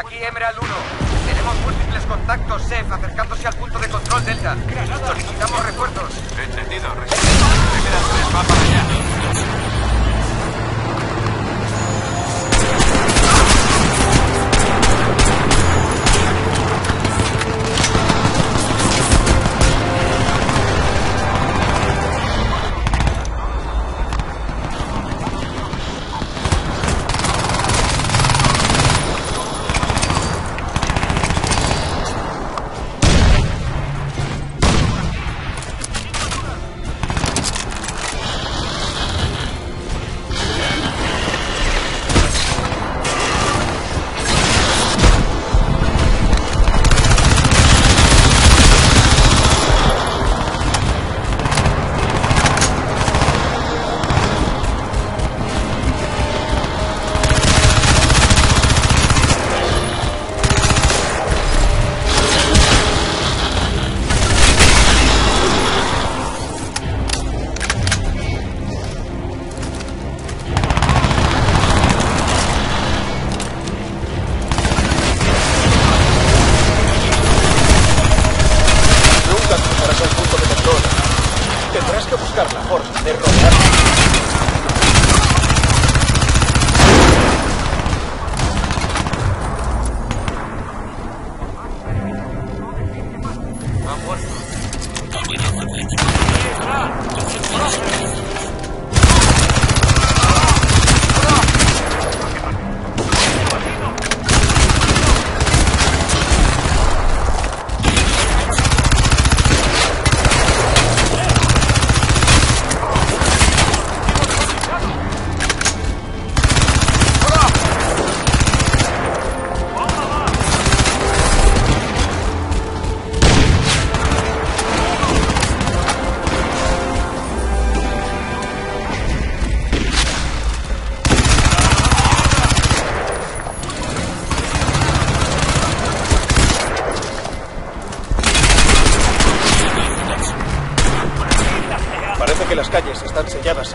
aquí Emerald 1. Tenemos múltiples contactos, Sef, acercándose al punto de control Delta. Solicitamos refuerzos. Entendido, recibido. Emerald 3 va para allá.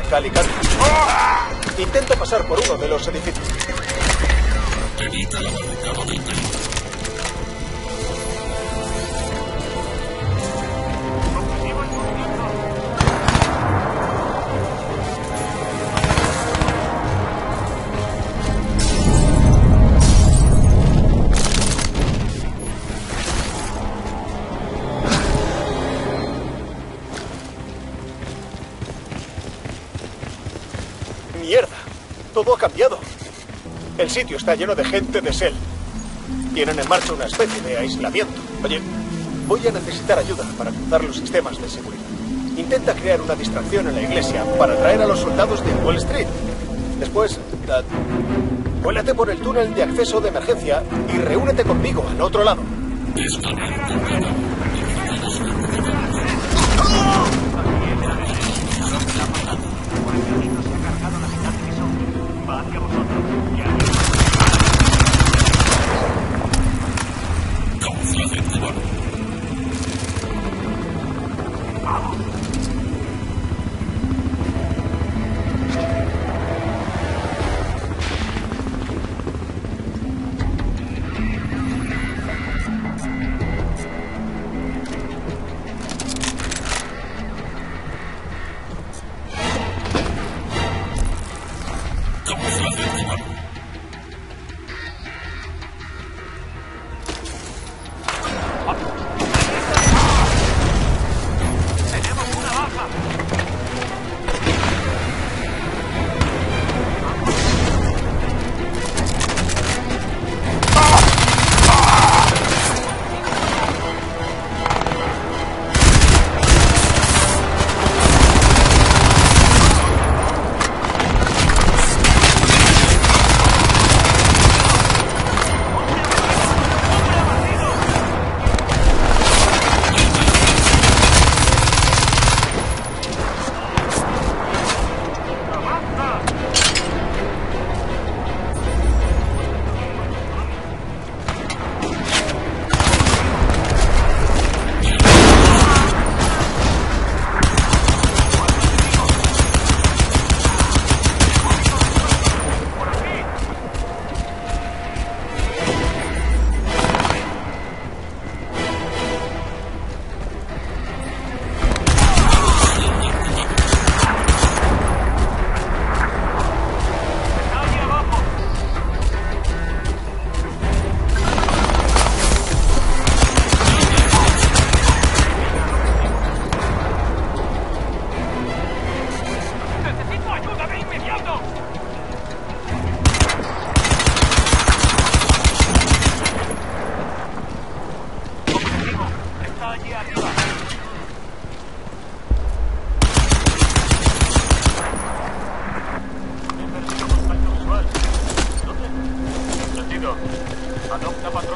Calicán. Intento pasar por uno de los edificios. Evita la barricada de interior. Todo ha cambiado. El sitio está lleno de gente de Shell. Tienen en marcha una especie de aislamiento. Oye, voy a necesitar ayuda para cruzar los sistemas de seguridad. Intenta crear una distracción en la iglesia para atraer a los soldados de Wall Street. Después, vuélate por el túnel de acceso de emergencia y reúnete conmigo al otro lado. Hacia vosotros, ya. Camuflaje activado. Vamos. Camuflaje. Adopta patrón.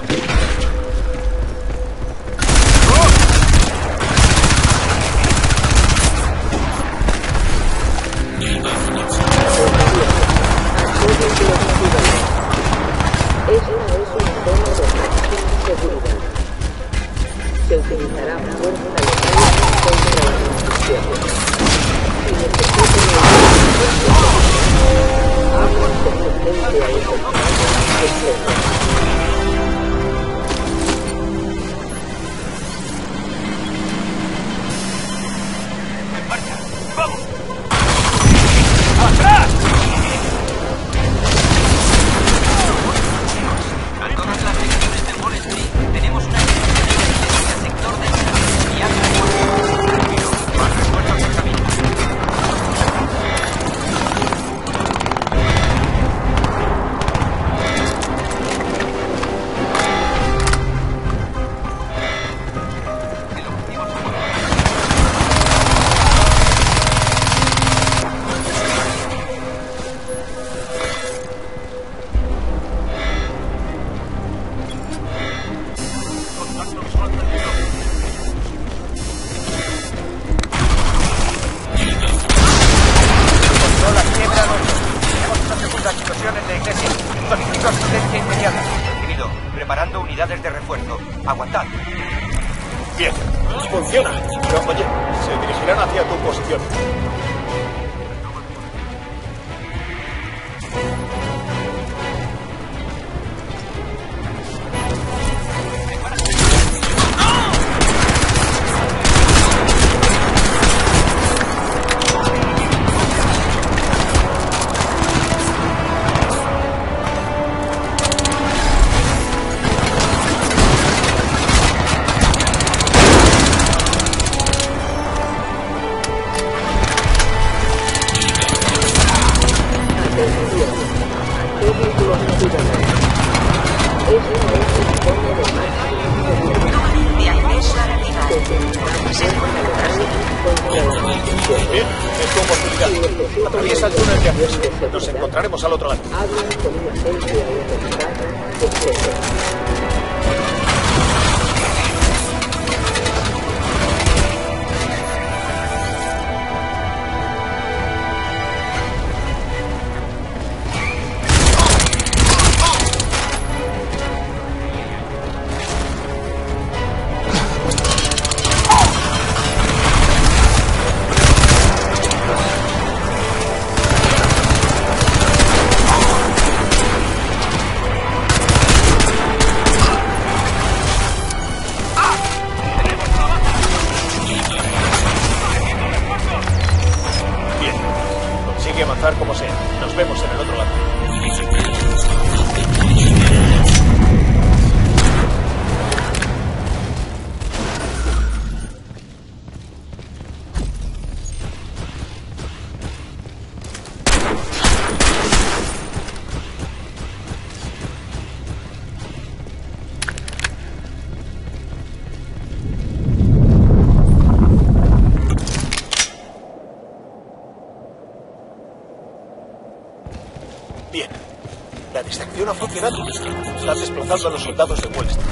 Estás desplazando a los soldados de Wall Street.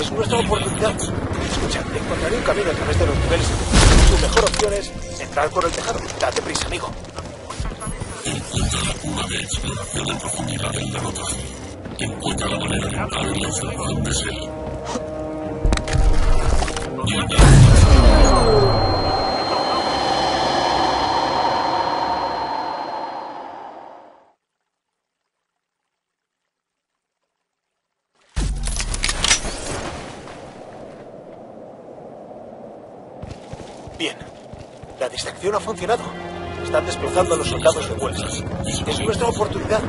Es nuestra oportunidad. Escucha, encontraré un camino a través de los niveles. Su mejor opción es entrar por el tejado. Date prisa, amigo. Encuentra la cura de exploración en profundidad del derrotado. Encuentra la manera de matar a los elefantes. No ha funcionado. Están desplazando a los soldados de Wells. Es nuestra oportunidad.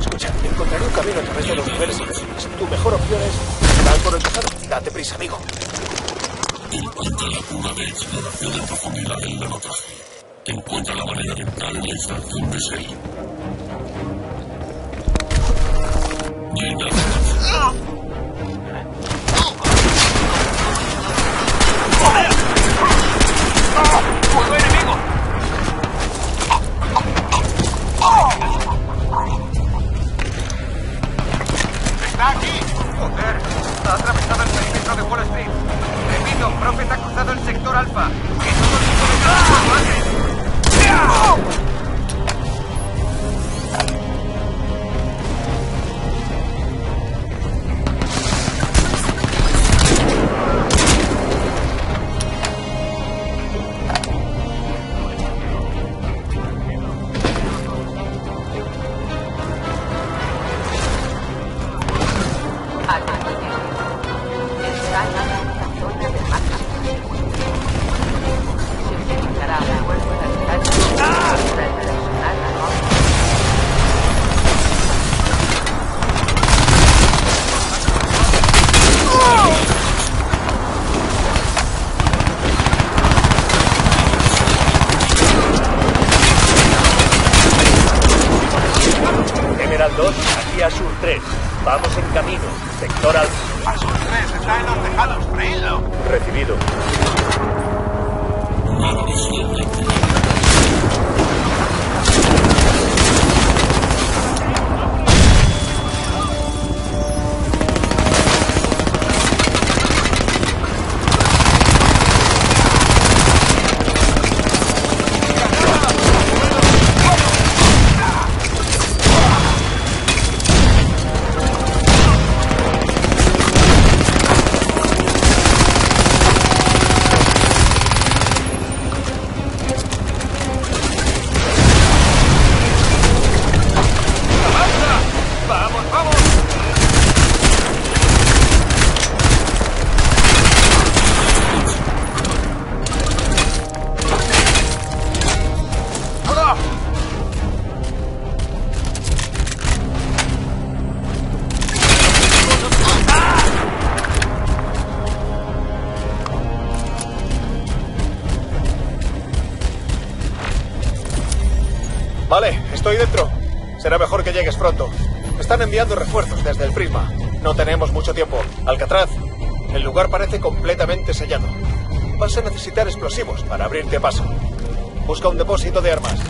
Escucha, encontraré un camino a través de los niveles. Tu mejor opción es entrar por el tejado. Date prisa, amigo. Encuentra la cura de exploración en profundidad del derrotaje. Encuentra la manera de entrar en la instalación de Shell. Llega. Aquí. ¡Joder! Ha atravesado el perímetro de Wall Street. Repito, Prophet ha cruzado el sector alfa. ¡Que todo el mundo de... Vale, estoy dentro. Será mejor que llegues pronto. Están enviando refuerzos desde el Prisma. No tenemos mucho tiempo. Alcatraz, el lugar parece completamente sellado. Vas a necesitar explosivos para abrirte paso. Busca un depósito de armas.